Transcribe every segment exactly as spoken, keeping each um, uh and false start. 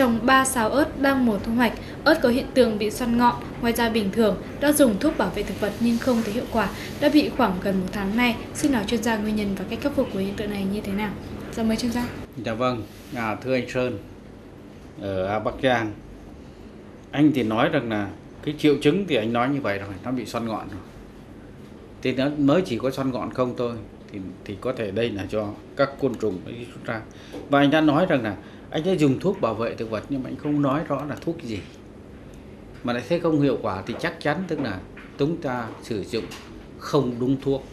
trồng ba sào ớt đang mùa thu hoạch, ớt có hiện tượng bị xoăn ngọn. Ngoài ra bình thường đã dùng thuốc bảo vệ thực vật nhưng không thấy hiệu quả, đã bị khoảng gần một tháng nay. Xin hỏi chuyên gia nguyên nhân và cách khắc phục của hiện tượng này như thế nào? Dạ mời chuyên gia. Dạ vâng, à, thưa anh Sơn ở Bắc Giang, anh thì nói rằng là cái triệu chứng thì anh nói như vậy rồi, nó bị xoăn ngọn rồi. Thì nó mới chỉ có xoăn ngọn không thôi, thì thì có thể đây là do các côn trùng đi xuất ra. Và anh đã nói rằng là anh đã dùng thuốc bảo vệ thực vật nhưng mà anh không nói rõ là thuốc gì. Mà lại thấy không hiệu quả thì chắc chắn tức là chúng ta sử dụng không đúng thuốc.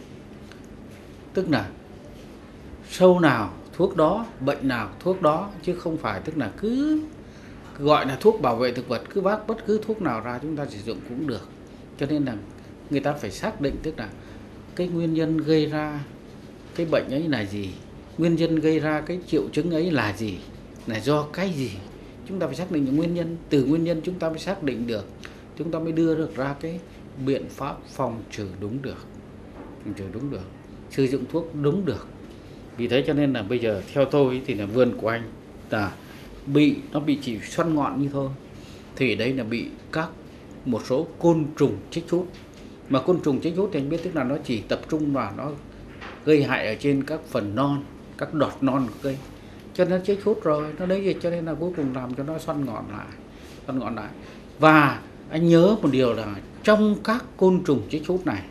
Tức là sâu nào thuốc đó, bệnh nào thuốc đó, chứ không phải tức là cứ gọi là thuốc bảo vệ thực vật, cứ vác bất cứ thuốc nào ra chúng ta sử dụng cũng được. Cho nên là người ta phải xác định tức là cái nguyên nhân gây ra cái bệnh ấy là gì, nguyên nhân gây ra cái triệu chứng ấy là gì, là do cái gì. Chúng ta phải xác định những nguyên nhân, từ nguyên nhân chúng ta mới xác định được, chúng ta mới đưa được ra cái biện pháp phòng trừ đúng được, phòng trừ đúng được, sử dụng thuốc đúng được. Vì thế cho nên là bây giờ theo tôi thì là vườn của anh là bị nó bị chỉ xoăn ngọn như thôi, thì đây là bị các một số côn trùng chích hút. Mà côn trùng chích hút thì anh biết tức là nó chỉ tập trung vào nó gây hại ở trên các phần non, các đọt non của cây, cho nên nó chích hút rồi nó lấy dịch, cho nên là cuối cùng làm cho nó xoăn ngọn lại, xoăn ngọn lại. Và anh nhớ một điều là trong các côn trùng chích hút này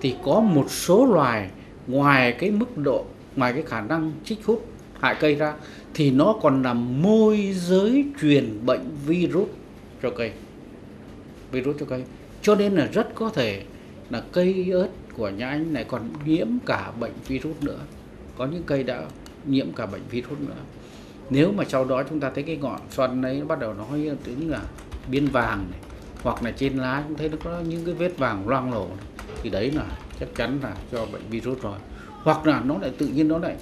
thì có một số loài ngoài cái mức độ, ngoài cái khả năng chích hút hại cây ra thì nó còn làm môi giới truyền bệnh virus cho cây, virus cho cây. Cho nên là rất có thể là cây ớt của nhà anh này còn nhiễm cả bệnh virus nữa. Có những cây đã nhiễm cả bệnh virus nữa. Nếu mà sau đó chúng ta thấy cái ngọn xoăn ấy nó bắt đầu nó hơi tính là biên vàng này, hoặc là trên lá chúng thấy nó có những cái vết vàng loang lổ này, thì đấy là chắc chắn là do bệnh virus rồi. Hoặc là nó lại tự nhiên nó lại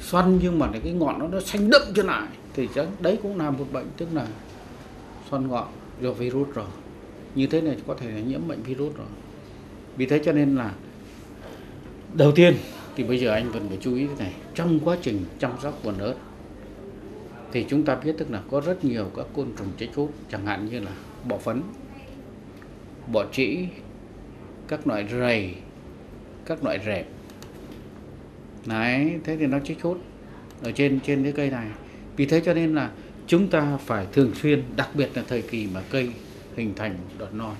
xoăn nhưng mà cái ngọn nó nó xanh đậm trở lại, thì chắc đấy cũng là một bệnh, tức là xoăn ngọn do virus rồi. Như thế này có thể là nhiễm bệnh virus rồi. Vì thế cho nên là đầu tiên thì bây giờ anh vẫn phải chú ý thế này, trong quá trình chăm sóc vườn ớt thì chúng ta biết tức là có rất nhiều các côn trùng chích hút, chẳng hạn như là bọ phấn, bọ trĩ, các loại rầy, các loại rệp. Đấy, thế thì nó chích hút ở trên trên cái cây này. Vì thế cho nên là chúng ta phải thường xuyên, đặc biệt là thời kỳ mà cây hình thành đọt non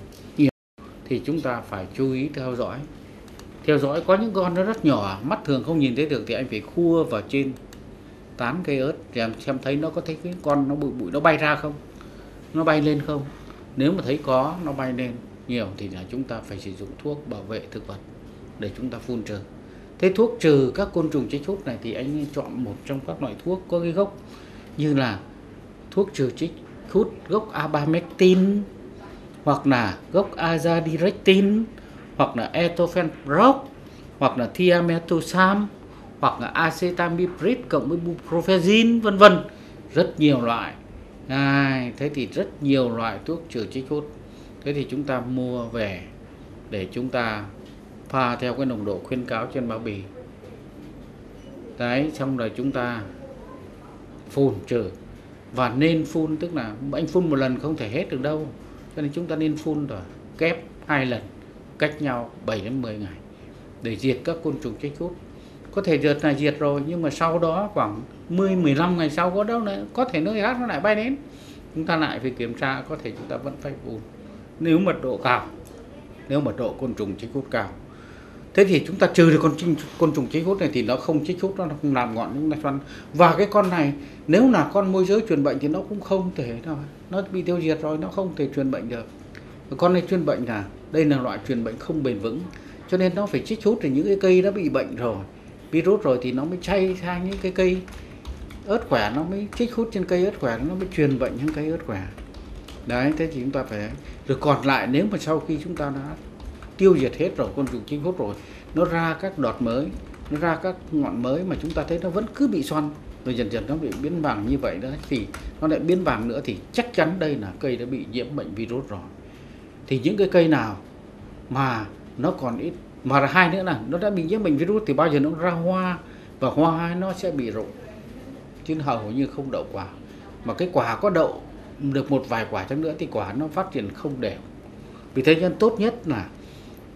thì chúng ta phải chú ý theo dõi. Theo dõi có những con nó rất nhỏ, mắt thường không nhìn thấy được thì anh phải khua vào trên tán cây ớt để xem thấy nó có thấy cái con nó bụi bụi nó bay ra không, nó bay lên không. Nếu mà thấy có nó bay lên nhiều thì là chúng ta phải sử dụng thuốc bảo vệ thực vật để chúng ta phun trừ. Thế thuốc trừ các côn trùng chích hút này thì anh chọn một trong các loại thuốc có cái gốc như là thuốc trừ chích hút gốc abamectin, hoặc là gốc azadirachtin, hoặc là etofenproc, hoặc là thiamethoxam, hoặc là acetamiprid cộng với buprofezin, vân vân, rất nhiều loại. À, thế thì rất nhiều loại thuốc trừ chích hút. Thế thì chúng ta mua về để chúng ta pha theo cái nồng độ khuyến cáo trên bao bì. Đấy, xong rồi chúng ta phun trừ. Và nên phun, tức là anh phun một lần không thể hết được đâu, cho nên chúng ta nên phun rồi kép hai lần cách nhau bảy đến mười ngày để diệt các côn trùng chích hút. Có thể diệt là diệt rồi nhưng mà sau đó khoảng mười mười lăm ngày sau có đâu nữa, có thể nơi khác nó lại bay đến, chúng ta lại phải kiểm tra, có thể chúng ta vẫn phải phun nếu mật độ cao, nếu mật độ côn trùng chích hút cao. Thế thì chúng ta trừ được con côn trùng chích hút này thì nó không chích hút, nó không làm ngọn chúng ta xoăn. Và cái con này nếu là con môi giới truyền bệnh thì nó cũng không thể nào, nó bị tiêu diệt rồi, nó không thể truyền bệnh được. Và con này truyền bệnh là đây là loại truyền bệnh không bền vững, cho nên nó phải chích hút thì những cái cây đã bị bệnh rồi, virus rồi thì nó mới chay sang những cái cây ớt khỏe, nó mới chích hút trên cây ớt khỏe, nó mới truyền bệnh những cây ớt khỏe. Đấy, thế thì chúng ta phải rồi. Còn lại nếu mà sau khi chúng ta đã tiêu diệt hết rồi côn trùng chích hút rồi, nó ra các đọt mới, nó ra các ngọn mới mà chúng ta thấy nó vẫn cứ bị xoăn, rồi dần dần nó bị biến vàng như vậy đó, thì nó lại biến vàng nữa thì chắc chắn đây là cây đã bị nhiễm bệnh virus rồi. Thì những cái cây nào mà nó còn ít, mà là hai nữa là nó đã bị nhiễm bệnh virus thì bao giờ nó ra hoa, và hoa nó sẽ bị rụng, chứ hầu như không đậu quả. mà cái quả có đậu được một vài quả chăng nữa thì quả nó phát triển không đều. Vì thế nên tốt nhất là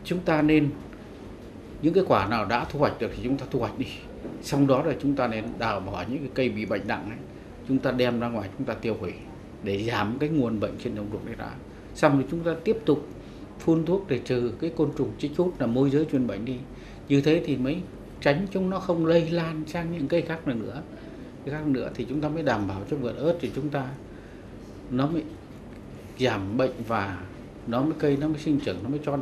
chúng ta nên những cái quả nào đã thu hoạch được thì chúng ta thu hoạch đi. Xong đó là chúng ta nên đào bỏ những cái cây bị bệnh nặng ấy, chúng ta đem ra ngoài chúng ta tiêu hủy để giảm cái nguồn bệnh trên đồng ruộng đấy ra. Xong rồi chúng ta tiếp tục phun thuốc để trừ cái côn trùng chích hút là môi giới truyền bệnh đi. Như thế thì mới tránh chúng nó không lây lan sang những cây khác nữa. Cây khác nữa thì chúng ta mới đảm bảo cho vườn ớt thì chúng ta nó mới giảm bệnh và nó mới cây nó mới sinh trưởng, nó mới cho